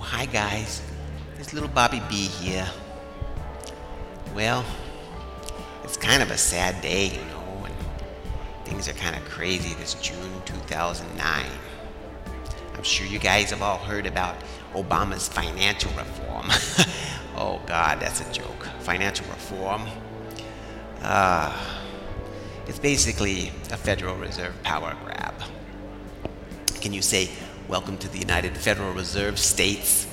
hi guys, it's little Bobby B here. Well, it's kind of a sad day, you know, and things are kind of crazy this June 2009. I'm sure you guys have all heard about Obama's financial reform. Oh God, that's a joke. Financial reform. It's basically a Federal Reserve power grab. Can you say, welcome to the United Federal Reserve States?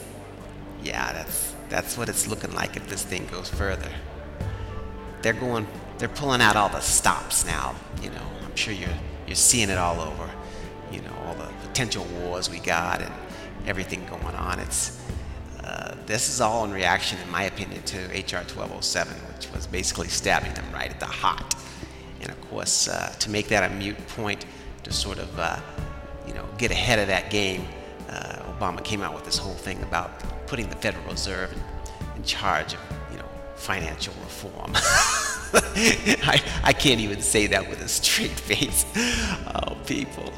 Yeah, that's what it's looking like if this thing goes further. They're pulling out all the stops now, you know. I'm sure you're seeing it all over, you know, all the potential wars we got and everything going on. It's this is all in reaction, in my opinion, to HR 1207, which was basically stabbing them right at the heart. And of course, to make that a moot point, to sort of get ahead of that game, Obama came out with this whole thing about putting the Federal Reserve in charge of, you know, financial reform. I can't even say that with a straight face. Oh, people.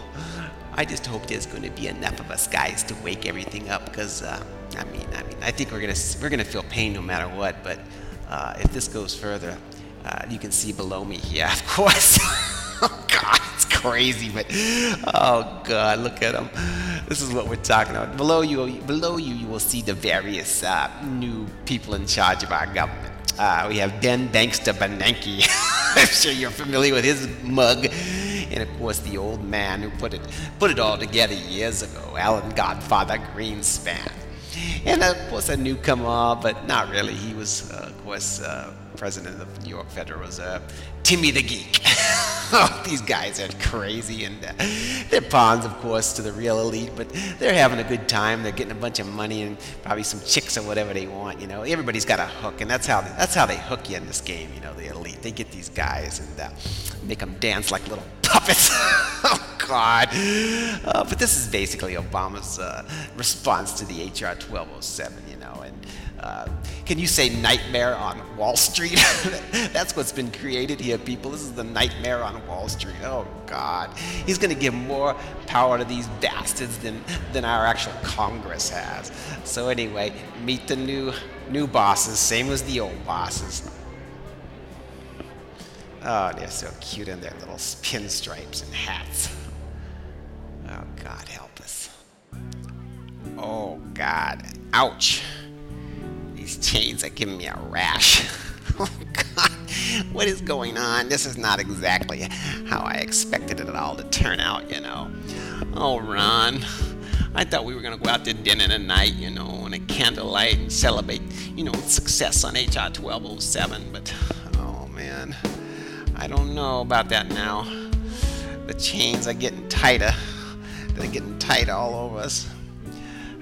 I just hope there's going to be enough of us guys to wake everything up, because I think we're gonna feel pain no matter what. But if this goes further, you can see below me here, of course. Oh God, it's crazy, but oh God, look at them. This is what we're talking about. Below you, you will see the various new people in charge of our government. We have Ben Bankster Bernanke. I'm sure you're familiar with his mug. And of course, the old man who put it all together years ago, Alan Godfather Greenspan. And of course, a newcomer, but not really. He was, of course, president of the New York Federal Reserve, Timmy the Geek. Oh, these guys are crazy, and they're pawns, of course, to the real elite, but they're having a good time. They're getting a bunch of money and probably some chicks or whatever they want, you know. Everybody's got a hook, and that's how they hook you in this game, you know, the elite. They get these guys and make them dance like little puppets. Oh, God. But this is basically Obama's response to the HR 1207, you know, and can you say nightmare on Wall Street? That's what's been created here, people. This is the nightmare on Wall Street. Oh, God. He's going to give more power to these bastards than our actual Congress has. So anyway, meet the new bosses, same as the old bosses. Oh, they're so cute in their little pinstripes and hats. Oh, God, help us. Oh, God. Ouch. These chains are giving me a rash. Oh, God. What is going on? This is not exactly how I expected it all to turn out, you know. Oh, Ron. I thought we were going to go out to dinner tonight, you know, on a candlelight and celebrate, you know, success on HR 1207, but, oh, man. I don't know about that now. The chains are getting tighter. They're getting tight all over us.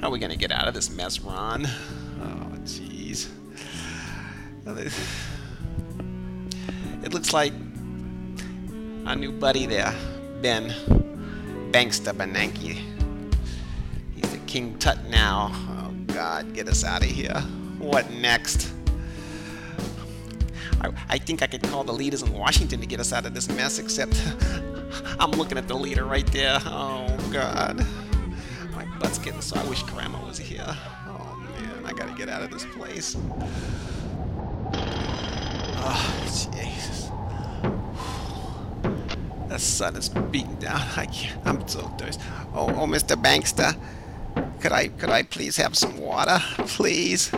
How are we going to get out of this mess, Ron? Oh, jeez. It looks like our new buddy there, Ben Bankster Bernanke. He's a King Tut now. Oh, God, get us out of here. What next? I think I could call the leaders in Washington to get us out of this mess, except I'm looking at the leader right there. Oh, God. My butt's getting so I wish Grandma was here. Oh, man, I gotta get out of this place. Oh, Jesus. The sun is beating down. I'm so thirsty. Oh, Mr. Bankster, could I please have some water? Please?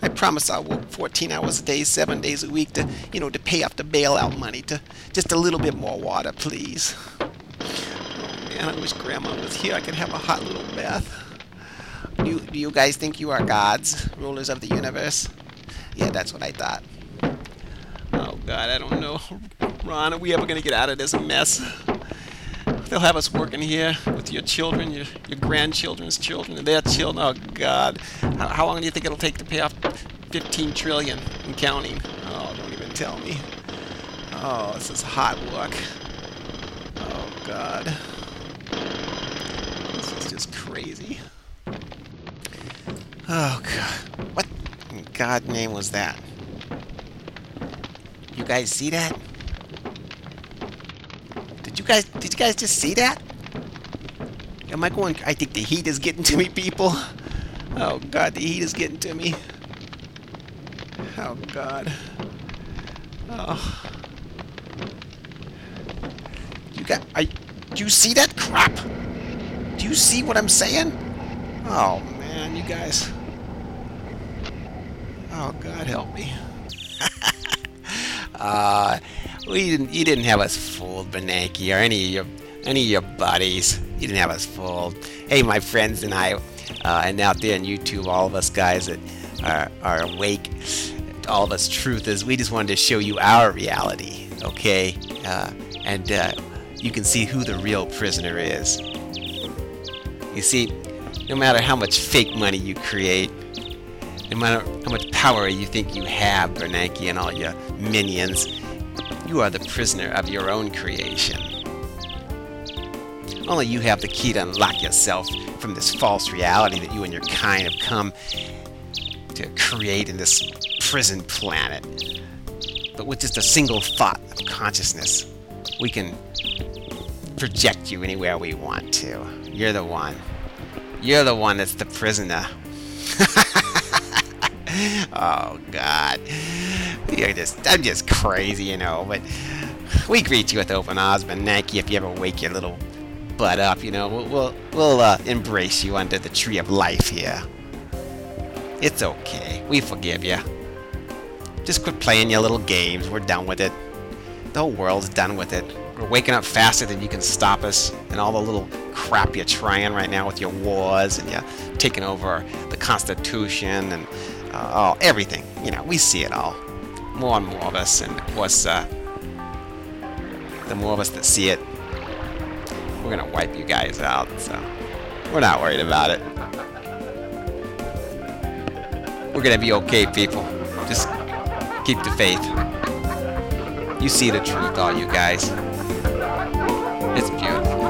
I promise I'll work 14 hours a day, 7 days a week to, you know, to pay off the bailout money, to just a little bit more water, please. Oh, man, I wish Grandma was here. I could have a hot little bath. Do you guys think you are gods, rulers of the universe? Yeah, that's what I thought. Oh, God, I don't know. Ron, are we ever going to get out of this mess? They'll have us working here with your children, your grandchildren's children, and their children. Oh, God. How long do you think it'll take to pay off $15 trillion and counting? Oh, don't even tell me. Oh, this is hot work. Oh, God. This is just crazy. Oh, God. What in God's name was that? You guys see that? Did you guys just see that? Am I going? I think the heat is getting to me, people. Oh God, the heat is getting to me. Oh God. Oh. Do you see that crap? Do you see what I'm saying? Oh man, you guys. Oh God, help me. You didn't have us fooled, Bernanke, or any of your buddies. You didn't have us fooled. Hey, my friends and I, and out there on YouTube, all of us guys that are awake, all of us truthers, we just wanted to show you our reality, okay? And you can see who the real prisoner is. You see, no matter how much fake money you create, no matter how much power you think you have, Bernanke and all your minions, you are the prisoner of your own creation. Only you have the key to unlock yourself from this false reality that you and your kind have come to create in this prison planet. But with just a single thought of consciousness, we can project you anywhere we want to. You're the one. You're the one that's the prisoner. Oh God, I'm just crazy, you know, but we greet you with open arms, Bernanke. If you ever wake your little butt up, you know, we'll embrace you under the tree of life here. It's okay, we forgive you. Just quit playing your little games, we're done with it. The whole world's done with it. We're waking up faster than you can stop us, and all the little crap you're trying right now with your wars, and you're taking over the Constitution, and everything. You know, we see it all. More and more of us, and of course, the more of us that see it, we're gonna wipe you guys out, so we're not worried about it. We're gonna be okay, people. Just keep the faith. You see the truth, all you guys. It's beautiful.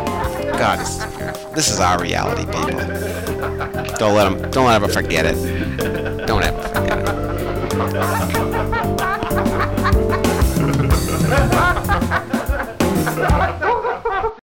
God, this is beautiful. This is our reality, people. Don't ever forget it. Don't ever forget it.